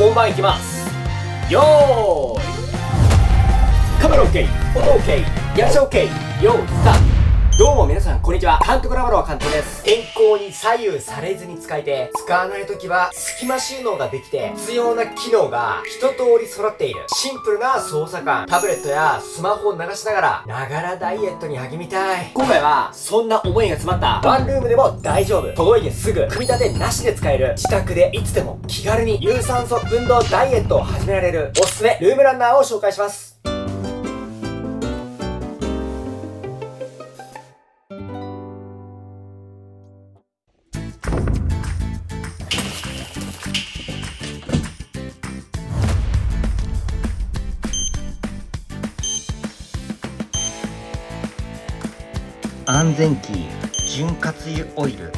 本番いきます。よーい、カメラ OK、 音 OK、 役者 OK、 よーいスタート。どうも皆さん、こんにちは。監督ラボの監督です。天候に左右されずに使えて、使わない時は隙間収納ができて、必要な機能が一通り揃っている。シンプルな操作感。タブレットやスマホを流しながら、ダイエットに励みたい。今回は、そんな思いが詰まった、ワンルームでも大丈夫。届いてすぐ、組み立てなしで使える。自宅でいつでも気軽に有酸素運動ダイエットを始められる、おすすめルームランナーを紹介します。安全キー、潤滑油オイル、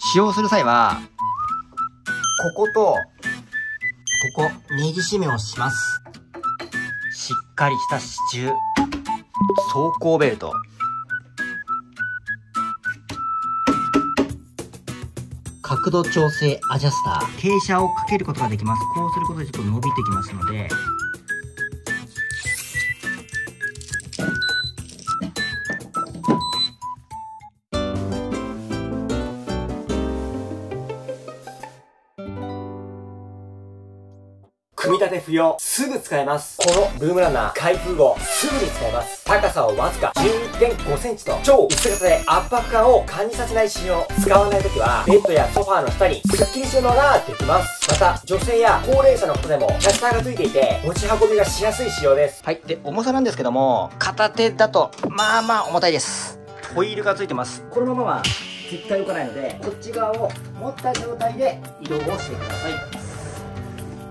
使用する際はこことここ右締めをします。しっかりした支柱、走行ベルト、角度調整アジャスター、傾斜をかけることができます。こうすることでちょっと伸びてきますので、組み立て不要、すぐ使えます。このルームランナー、開封後すぐに使えます。高さをわずか 11.5cm と超薄型で、圧迫感を感じさせない仕様。使わない時はベッドやソファーの下にすっきり収納ができます。また女性や高齢者の方でもキャスターがついていて、持ち運びがしやすい仕様です。はい、で重さなんですけども、片手だとまあまあ重たいです。ホイールがついてます。このままは絶対動かないので、こっち側を持った状態で移動をしてください。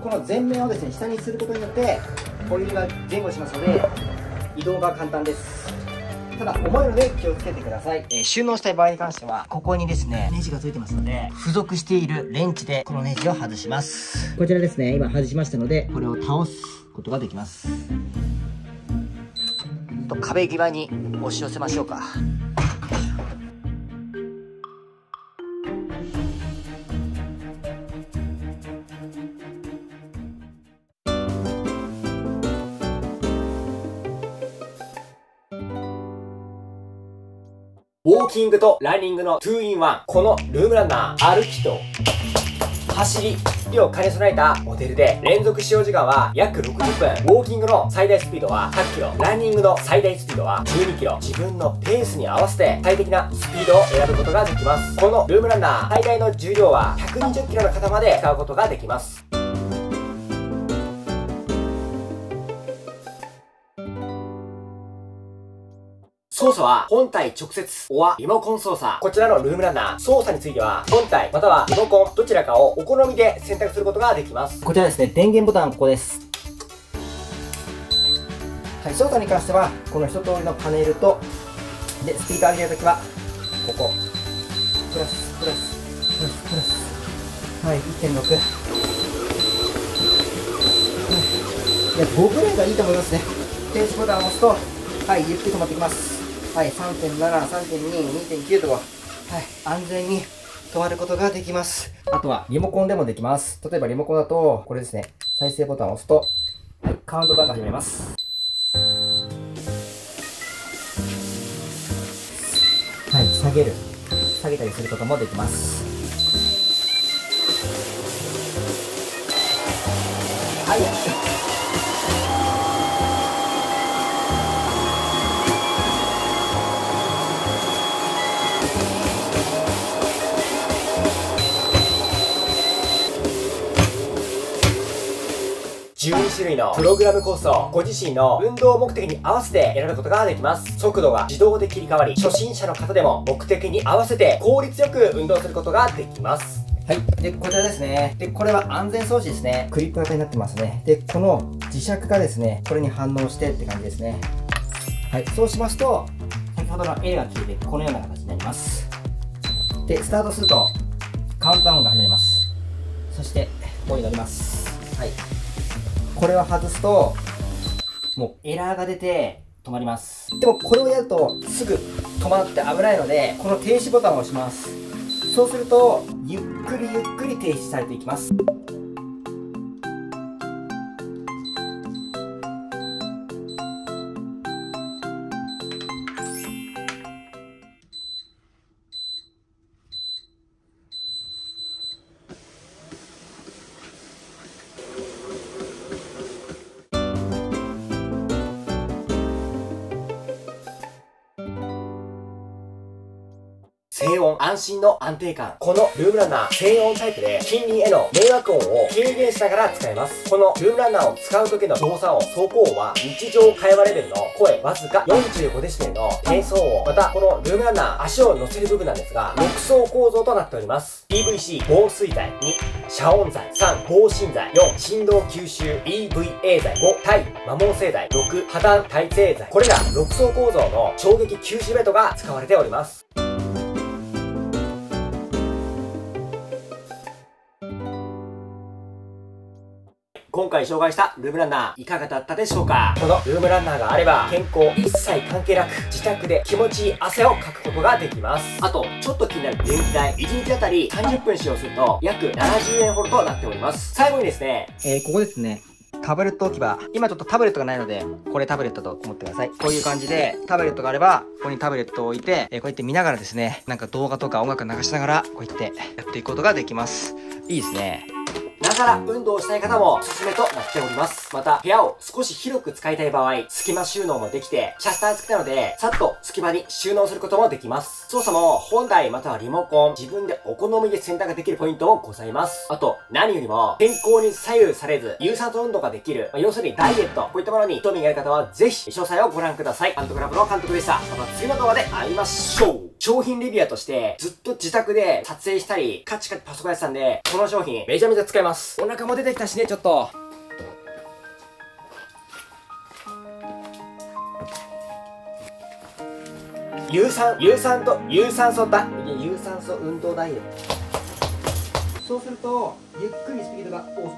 この前面をですね、下にすることによってホイールが前後しますので、移動が簡単です。ただ重いので気をつけてください。収納したい場合に関しては、ここにですねネジがついてますので、付属しているレンチでこのネジを外します。こちらですね、今外しましたので、これを倒すことができます。と壁際に押し寄せましょうか。ウォーキングとランニングの 2-in-1。 このルームランナー、歩きと走りを兼ね備えたモデルで、連続使用時間は約60分。ウォーキングの最大スピードは 8km、 ランニングの最大スピードは 12km。 自分のペースに合わせて最適なスピードを選ぶことができます。このルームランナー、最大の重量は 120kg の方まで使うことができます。操作は本体直接、おはリモコン操作。こちらのルームランナー、操作については本体またはリモコン、どちらかをお好みで選択することができます。こちらですね、電源ボタン、ここです。はい、操作に関してはこの一通りのパネルと、でスピードを上げるときはここプラスプラスプラスプラス、はい 1.6、 いや5ぐらいがいいと思いますね。停止ボタンを押すと、はい、ゆっくり止まってきます。はい、3.7、3.2、2.9 とか、はい、安全に止まることができます。あとは、リモコンでもできます。例えば、リモコンだと、これですね、再生ボタンを押すと、はい、カウントダウンが始めます。はい、下げる、下げたりすることもできます。はい。12種類のプログラムコースをご自身の運動目的に合わせて選ぶことができます。速度が自動で切り替わり、初心者の方でも目的に合わせて効率よく運動することができます。はい。で、こちらですね。で、これは安全装置ですね。クリップ型になってますね。で、この磁石がですね、これに反応してって感じですね。はい。そうしますと、先ほどの A が消えて、このような形になります。で、スタートすると、カウントダウンが始まります。そして、ここに乗ります。はい。これを外すともうエラーが出て止まります。でもこれをやるとすぐ止まって危ないので、この停止ボタンを押します。そうするとゆっくりゆっくり停止されていきます。静音安心の安定感。このルームランナー、静音タイプで近隣への迷惑音を軽減しながら使えます。このルームランナーを使う時の動作音、走行音は日常会話レベルの声わずか 45dB の低騒音。またこのルームランナー、足を乗せる部分なんですが6層構造となっております。 PVC 防水材、2遮音材、3防振材、4振動吸収 EVA 材、5耐摩耗性材、6破断耐性材。これら6層構造の衝撃吸収ベッドが使われております。今回紹介したルームランナーいかがだったでしょうか。このルームランナーがあれば健康一切関係なく自宅で気持ちいい汗をかくことができます。あとちょっと気になる電気代、1日あたり30分使用すると約70円ほどとなっております。最後にですね、ここですね、タブレット置き場。今ちょっとタブレットがないので、これタブレットと思ってください。こういう感じでタブレットがあれば、ここにタブレットを置いて、こうやって見ながらですね、なんか動画とか音楽流しながらこうやってやっていくことができます。いいですね。ながら運動をしたい方もおすすめとなっております。また、部屋を少し広く使いたい場合、隙間収納もできて、シャスター付きなので、さっと隙間に収納することもできます。操作も本体またはリモコン、自分でお好みで選択できるポイントもございます。あと、何よりも、健康に左右されず、有酸素運動ができる、要するにダイエット、こういったものに興味がある方は、ぜひ、詳細をご覧ください。監督ラボの監督でした。また次の動画で会いましょう。商品レビュアーとして、ずっと自宅で撮影したり、カチカチパソコンやってたんで、この商品、めちゃめちゃ使えます。お腹も出てきたしね、ちょっと。有酸素運動ダイエット。そうするとゆっくりスピードが、おっと